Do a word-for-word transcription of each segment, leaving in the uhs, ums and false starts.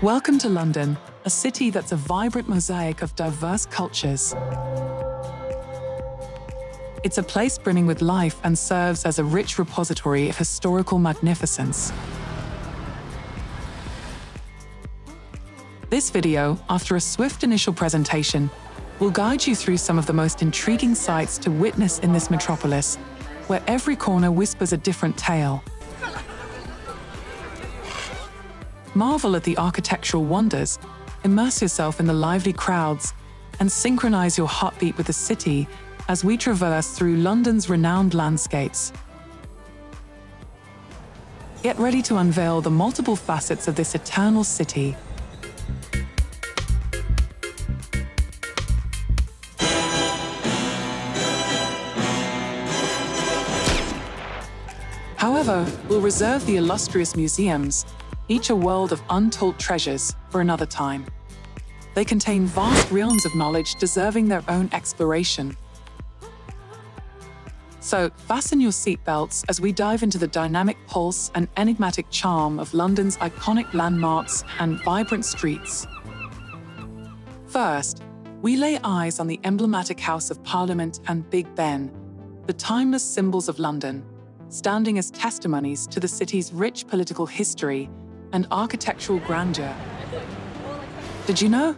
Welcome to London, a city that's a vibrant mosaic of diverse cultures. It's a place brimming with life and serves as a rich repository of historical magnificence. This video, after a swift initial presentation, will guide you through some of the most intriguing sights to witness in this metropolis, where every corner whispers a different tale. Marvel at the architectural wonders, immerse yourself in the lively crowds, and synchronize your heartbeat with the city as we traverse through London's renowned landscapes. Get ready to unveil the multiple facets of this eternal city. However, we'll reserve the illustrious museums, each a world of untold treasures, for another time. They contain vast realms of knowledge deserving their own exploration. So, fasten your seatbelts as we dive into the dynamic pulse and enigmatic charm of London's iconic landmarks and vibrant streets. First, we lay eyes on the emblematic House of Parliament and Big Ben, the timeless symbols of London, standing as testimonies to the city's rich political history and architectural grandeur. Did you know?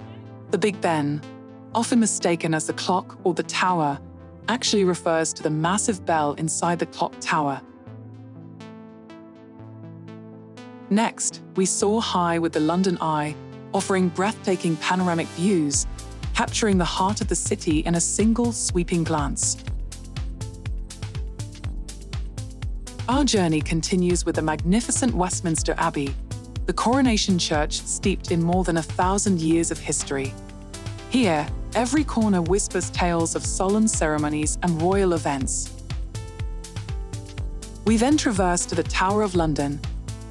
The Big Ben, often mistaken as the clock or the tower, actually refers to the massive bell inside the clock tower. Next, we soar high with the London Eye, offering breathtaking panoramic views, capturing the heart of the city in a single sweeping glance. Our journey continues with the magnificent Westminster Abbey, the coronation church steeped in more than a thousand years of history. Here, every corner whispers tales of solemn ceremonies and royal events. We then traverse to the Tower of London,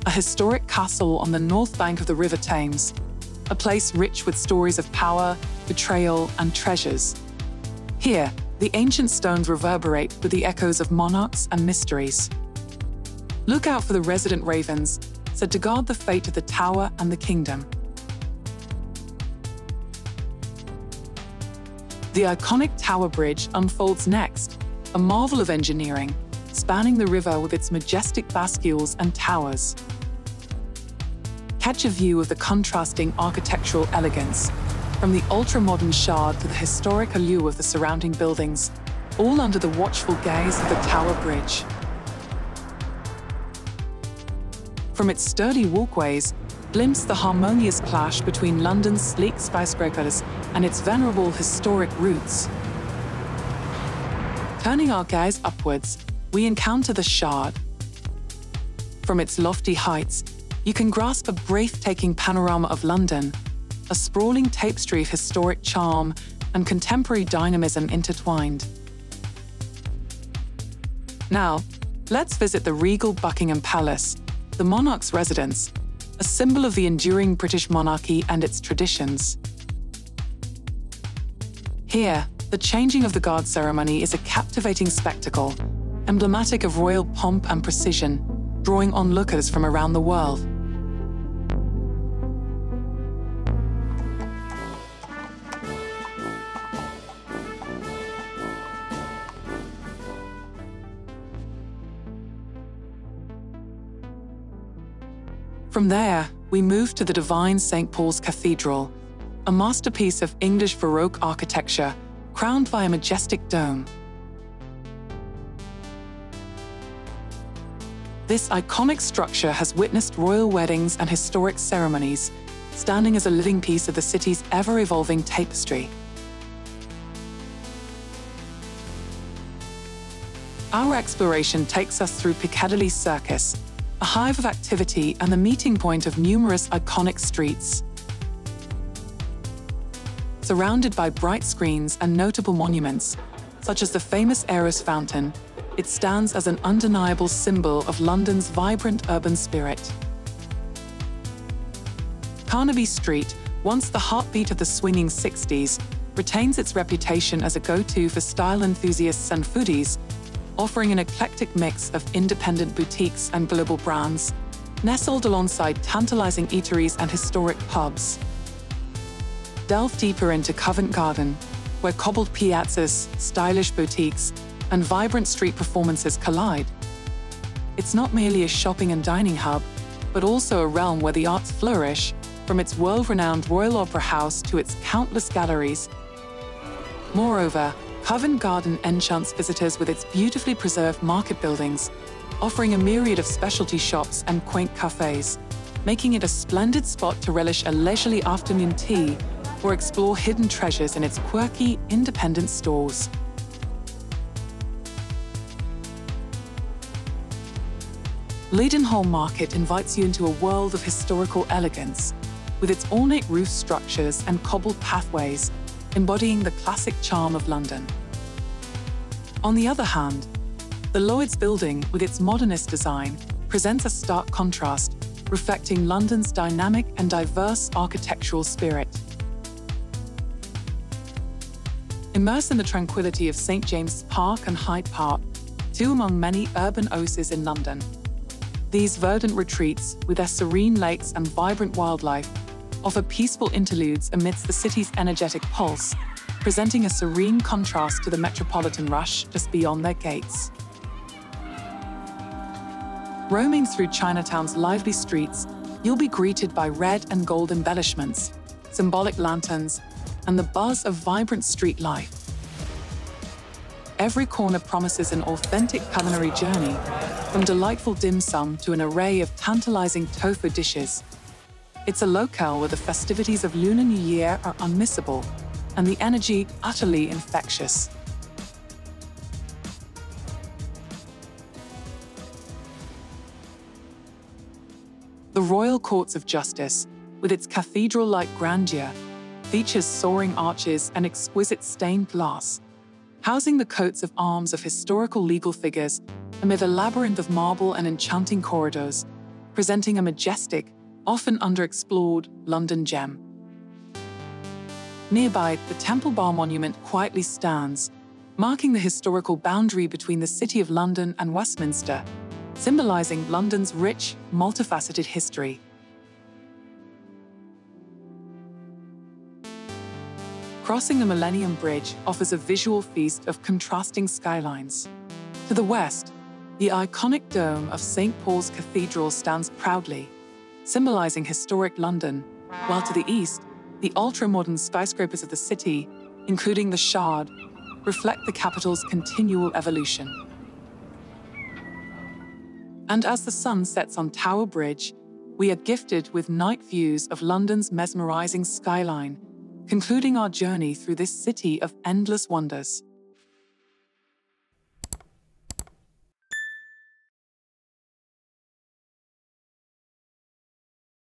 a historic castle on the north bank of the River Thames, a place rich with stories of power, betrayal, and treasures. Here, the ancient stones reverberate with the echoes of monarchs and mysteries. Look out for the resident ravens, said to guard the fate of the tower and the kingdom. The iconic Tower Bridge unfolds next, a marvel of engineering, spanning the river with its majestic bascules and towers. Catch a view of the contrasting architectural elegance, from the ultra-modern Shard to the historic allure of the surrounding buildings, all under the watchful gaze of the Tower Bridge. From its sturdy walkways, glimpse the harmonious clash between London's sleek skyscrapers and its venerable historic roots. Turning our gaze upwards, we encounter the Shard. From its lofty heights, you can grasp a breathtaking panorama of London, a sprawling tapestry of historic charm and contemporary dynamism intertwined. Now, let's visit the regal Buckingham Palace, the monarch's residence, a symbol of the enduring British monarchy and its traditions. Here, the changing of the guard ceremony is a captivating spectacle, emblematic of royal pomp and precision, drawing onlookers from around the world. From there, we move to the divine Saint Paul's Cathedral, a masterpiece of English Baroque architecture, crowned by a majestic dome. This iconic structure has witnessed royal weddings and historic ceremonies, standing as a living piece of the city's ever-evolving tapestry. Our exploration takes us through Piccadilly Circus, a hive of activity and the meeting point of numerous iconic streets. Surrounded by bright screens and notable monuments, such as the famous Eros Fountain, it stands as an undeniable symbol of London's vibrant urban spirit. Carnaby Street, once the heartbeat of the swinging sixties, retains its reputation as a go-to for style enthusiasts and foodies, offering an eclectic mix of independent boutiques and global brands, nestled alongside tantalizing eateries and historic pubs. Delve deeper into Covent Garden, where cobbled piazzas, stylish boutiques, and vibrant street performances collide. It's not merely a shopping and dining hub, but also a realm where the arts flourish, from its world-renowned Royal Opera House to its countless galleries. Moreover, Covent Garden enchants visitors with its beautifully preserved market buildings, offering a myriad of specialty shops and quaint cafes, making it a splendid spot to relish a leisurely afternoon tea or explore hidden treasures in its quirky, independent stores. Leadenhall Market invites you into a world of historical elegance, with its ornate roof structures and cobbled pathways, embodying the classic charm of London. On the other hand, the Lloyd's Building, with its modernist design, presents a stark contrast, reflecting London's dynamic and diverse architectural spirit. Immerse in the tranquility of Saint James's Park and Hyde Park, two among many urban oases in London. These verdant retreats, with their serene lakes and vibrant wildlife, offer peaceful interludes amidst the city's energetic pulse, presenting a serene contrast to the metropolitan rush just beyond their gates. Roaming through Chinatown's lively streets, you'll be greeted by red and gold embellishments, symbolic lanterns, and the buzz of vibrant street life. Every corner promises an authentic culinary journey, from delightful dim sum to an array of tantalizing tofu dishes. It's a locale where the festivities of Lunar New Year are unmissable, and the energy utterly infectious. The Royal Courts of Justice, with its cathedral-like grandeur, features soaring arches and exquisite stained glass, housing the coats of arms of historical legal figures amid a labyrinth of marble and enchanting corridors, presenting a majestic, often underexplored London gem. Nearby, the Temple Bar Monument quietly stands, marking the historical boundary between the City of London and Westminster, symbolizing London's rich, multifaceted history. Crossing the Millennium Bridge offers a visual feast of contrasting skylines. To the west, the iconic dome of Saint Paul's Cathedral stands proudly, symbolizing historic London, while to the east, the ultra-modern skyscrapers of the city, including the Shard, reflect the capital's continual evolution. And as the sun sets on Tower Bridge, we are gifted with night views of London's mesmerizing skyline, concluding our journey through this city of endless wonders.